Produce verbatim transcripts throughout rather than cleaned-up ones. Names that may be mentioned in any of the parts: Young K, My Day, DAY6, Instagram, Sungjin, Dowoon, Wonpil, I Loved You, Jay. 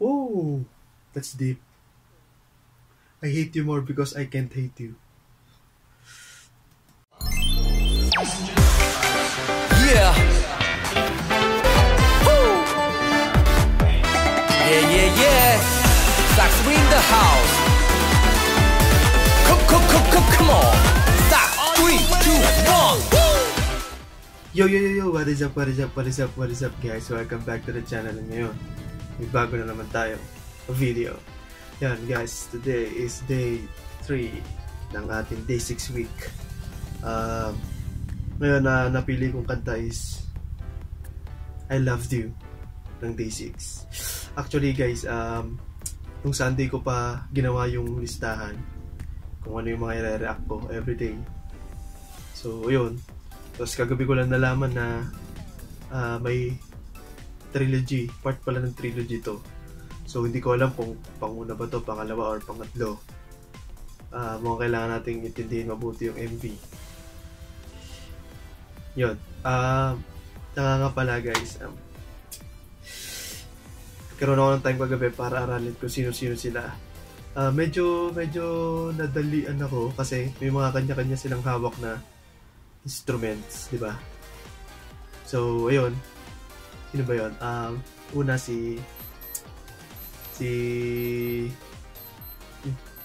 Whoa, that's deep. I hate you more because I can't hate you. Yeah. Woo. Yeah, yeah, yeah. Sax we in the house. Come, come, come, come, come on. Sax, three, two, one. Yo, yo, yo, yo. What is up? What is up? What is up? What is up, guys? Welcome back to the channel. Ngayon, may bago na naman tayo a video. Yan guys, today is day three ng ating day six week. Uh, ngayon na napili kong kanta is I Loved You ng day six. Actually guys, um, nung Sunday ko pa ginawa yung listahan kung ano yung mga i-react ko everyday. So yun. Tapos kagabi ko lang nalaman na uh, may trilogy, part pala ng trilogy to. So hindi ko alam kung panguna ba to, pangalawa or pangatlo. Uh, mga kailangan nating intindihin mabuti yung M V. Yun. Uh, Tanga nga pala guys. Um, karoon ako ng time kagabi para aralin ko sino-sino sila. Uh, medyo, medyo nadalian ako kasi may mga kanya-kanya silang hawak na instruments, di ba? So, ayun. Sino ba yun? Um, una si... si...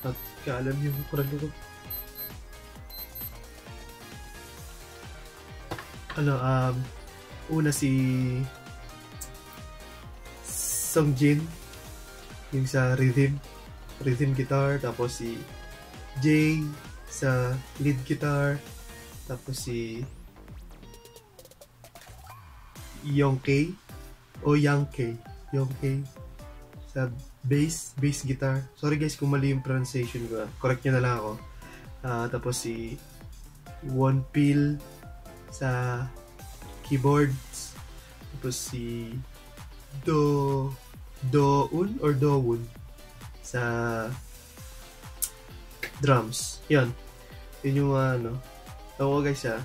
At kaalam yung kurang ko. Ano, um... una si... Sungjin. Yung sa rhythm. Rhythm guitar. Tapos si... Jay. Sa lead guitar. Tapos si... Young K. O Young K. Young K. Sa bass, bass guitar. Sorry guys kung mali yung pronunciation ko. Correct nyo na lang ako. Uh, tapos si Wonpil sa keyboards. Tapos si Do Dowoon or Dowoon sa drums. Yan. Yun yung uh, ano. Ako guys ha.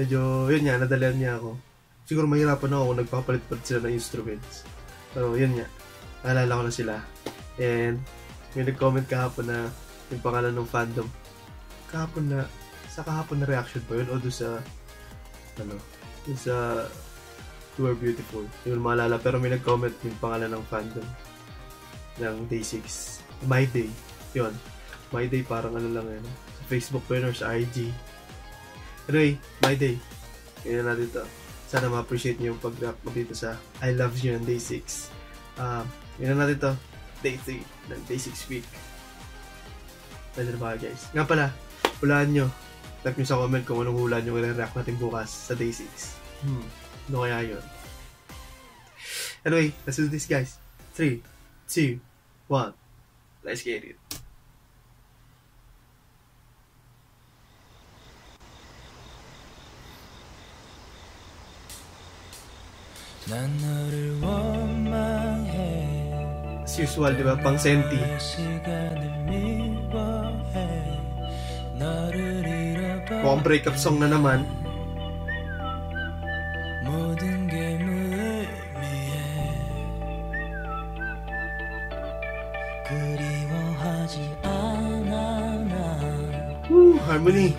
Medyo, yun nga, nadalian niya ako. Siguro mahirapan ako kung nagpapalit-palit sila ng instruments. So, yun nga. Naalala ko na sila. And, may nag-comment kahapon na yung pangalan ng fandom. Kahapon na, sa kahapon na reaction pa yun o doon sa, ano, doon sa You Are Beautiful. Yun maalala. Pero may nag-comment yung pangalan ng fandom ng day six. My Day. Yun. My Day parang ano lang yun. Sa Facebook pa yun or sa I G. Anyway, My Day. Kaya natin ito. Sana ma-appreciate nyo yung pag-react mo dito sa I Love You ng day six. Uh, yun na natin to, day three ng day six week. Pwede na ba guys? Nga pala, hulaan nyo. Type nyo sa comment kung anong hulaan nyo yung react natin bukas sa day six. Hmm, ano kaya yun? Anyway, let's do this guys. three, two, one. Let's get it. As usual, diba? Pang senti. Mukhang breakup song na naman. Woo! Harmony!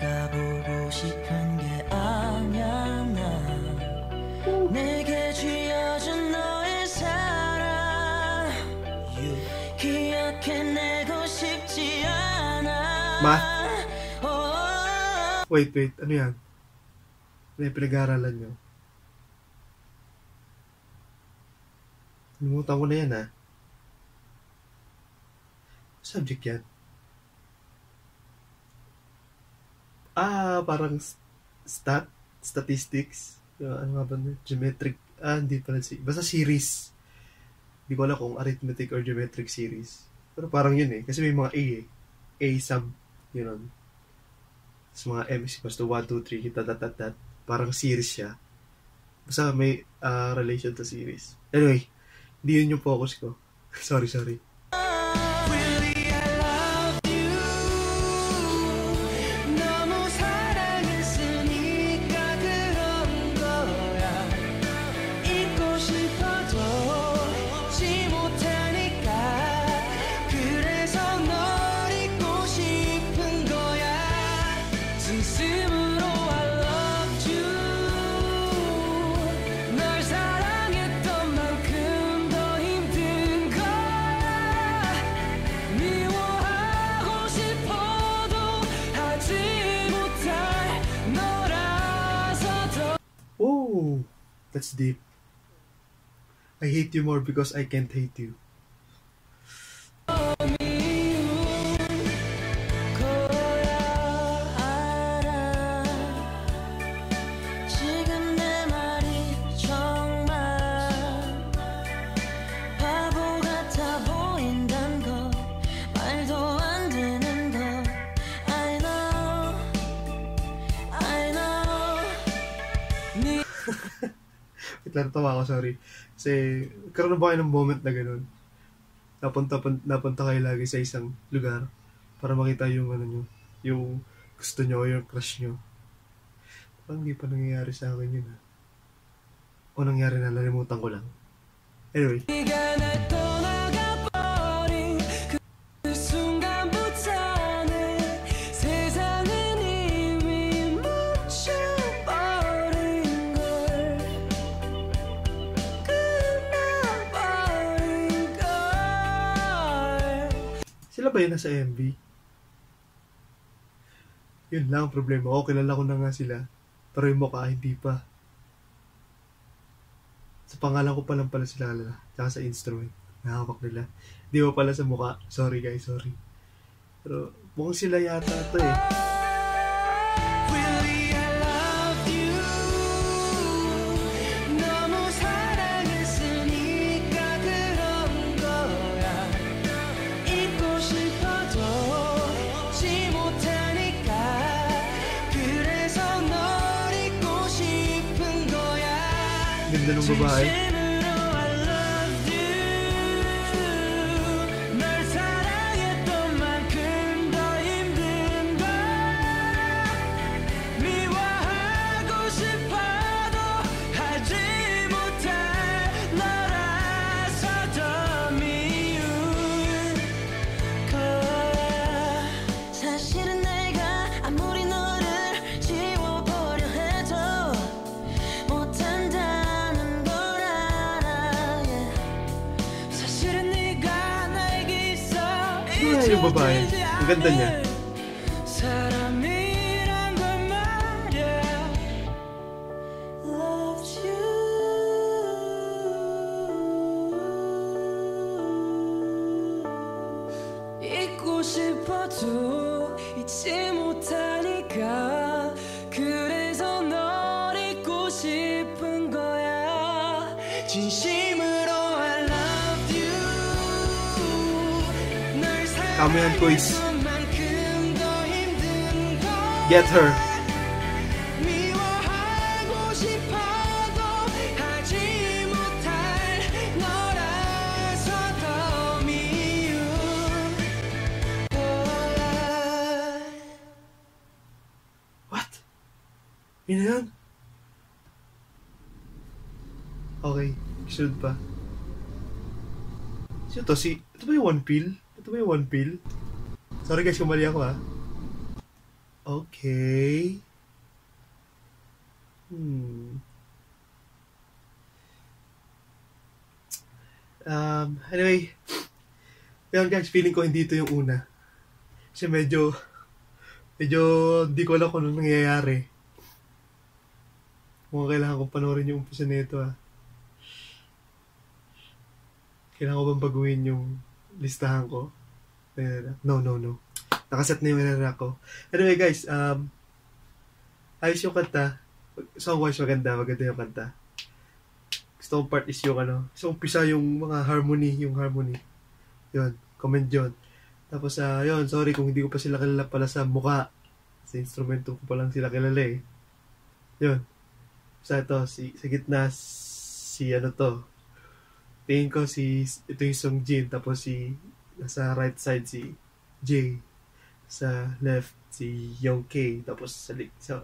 Math? Wait, wait. Ano yan? Ano yung pinag-aaralan nyo? Nalimutan ko na yan, ha? Subject yan? Ah, parang stat? Statistics? Ano nga ba na? Geometric? Ah, hindi pala. Basta series. Hindi ko alam kung arithmetic or geometric series. Pero parang yun, eh. Kasi may mga A, eh. A sub. Yun on. Tapos mga M is equals to one, two, three, hit, tat, tat, tat. Parang series siya. Basta may uh, relation to series. Anyway, hindi yun yung focus ko. sorry, sorry. That's deep. I hate you more because I can't hate you. Natawa ako, sorry. Kasi, karoon ba kayo ng moment na gano'n? Napunta, napunta kayo lagi sa isang lugar para makita yung ano nyo, yung gusto nyo, yung crush nyo. Parang hindi pa nangyayari sa akin yun, ha? O nangyari na, nalimutan ko lang. Anyway. Sila ba yun nasa M V? Yun lang ang problema ko. Kilala ko na nga sila. Pero yung mukha, hindi pa. Sa pangalan ko pa lang pala sila kalala. Tsaka sa instrument. Nakakak nila. Hindi mo pala sa mukha. Sorry guys, sorry. Pero mukhang sila yata ito eh. Ganda ng babae. Yung babae, ang ganda niya. Kami ang quiz. Get her. What? Yun na yun? Okay, shoot pa. Sino to? Si... Ito ba yung Wonpil? Ito ba yung Wonpil? Sorry guys, kumali ako ha. Okay. Hmm. Um, anyway. Ngayon guys, feeling ko hindi ito yung una. Kasi medyo, medyo hindi ko alam kung anong nangyayari. Mukhang kailangan kong panoorin yung umpisa nito ha. Kailangan ko bang baguhin yung listahan ko? No, no, no. Nakaset na yung error ko. Anyway guys, um, ayos yung kanta. Song-wise maganda, maganda yung kanta. Gusto kong part is yung ano. So umpisa yung mga harmony, yung harmony. Yun, comment yun. Tapos uh, yun, sorry kung hindi ko pa sila kilala pala sa mukha. Sa instrumento ko pa lang sila kilala eh. Yun. Sa ito, si, sa gitna, si ano to. Tingin ko si, ito yung Sungjin. Tapos si... Sa right side si Jay, sa left si Young K, tapos sa, sa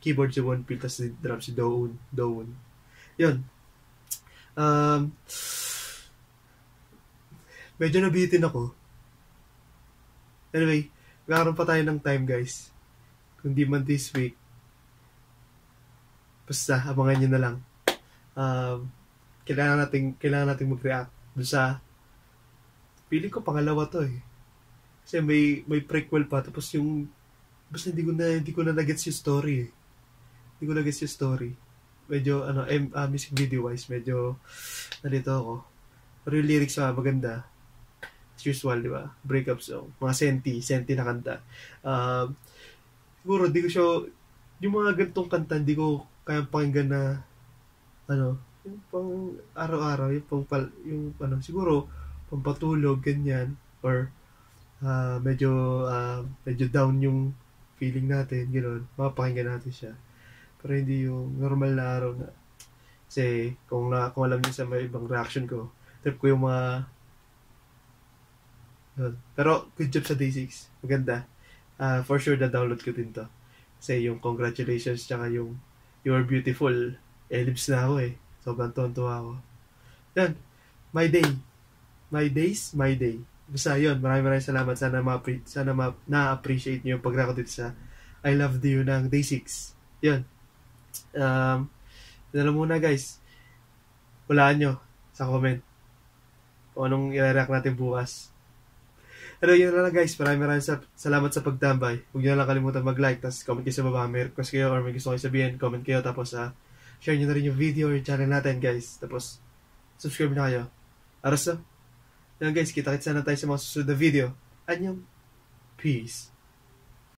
keyboard si Wonpil, tapos si drum si Dowoon. Dowoon. Yun. Um, medyo nabihitin ako. Anyway, magkakaroon pa tayo ng time guys. Kung di man this week, basta, abangan nyo na lang. Um, kailangan natin, kailangan natin mag-react doon sa pili ko pangalawa to eh. Kasi may, may prequel pa. Tapos yung... Basta hindi ko na, hindi ko na nagets yung story eh. Hindi ko nagets yung story. medyo ano, I'm, uh, music video wise, medyo nalito ako. Pero yung lyrics uh, maganda. As usual, di ba? Breakup song. Mga senti, senti na kanta. Uh, siguro, di ko siya, yung mga gantong kanta, di ko kayang pakinggan na, ano, yung pang araw-araw, yung pang, pal, yung ano, siguro, pampatulog, ganyan, or, uh, medyo, uh, medyo down yung feeling natin, gano'n, mapakinggan natin siya. Pero hindi yung normal na araw na, kasi, kung, na, kung alam niyo sa may ibang reaction ko, trip ko yung mga, pero good job sa day six. Maganda. Uh, for sure na download ko din to. Kasi yung congratulations tsaka yung you are beautiful. Ellipse na ako eh. Sobrang tontuwa ako. Yan. My day. My days, my day. Basta yun. Maraming maraming salamat. Sana ma-appre- sana ma- na-appreciate nyo yung pag-record dito sa I Loved You ng day six. Yun. Um, yun lang muna guys. Walaan nyo sa comment kung anong i-react natin bukas. Pero yun na lang guys, maraming maraming sa, salamat sa pagtambay. Huwag nyo na lang kalimutan mag-like, tapos comment kayo sa baba. May request kayo or may gusto kayo sabihin, comment kayo. Tapos uh, share nyo na rin yung video or channel natin guys. Tapos subscribe na kayo. Aras na. Yan guys, kita-kits na tayo sa mga susunod na video. Annyeong. Peace.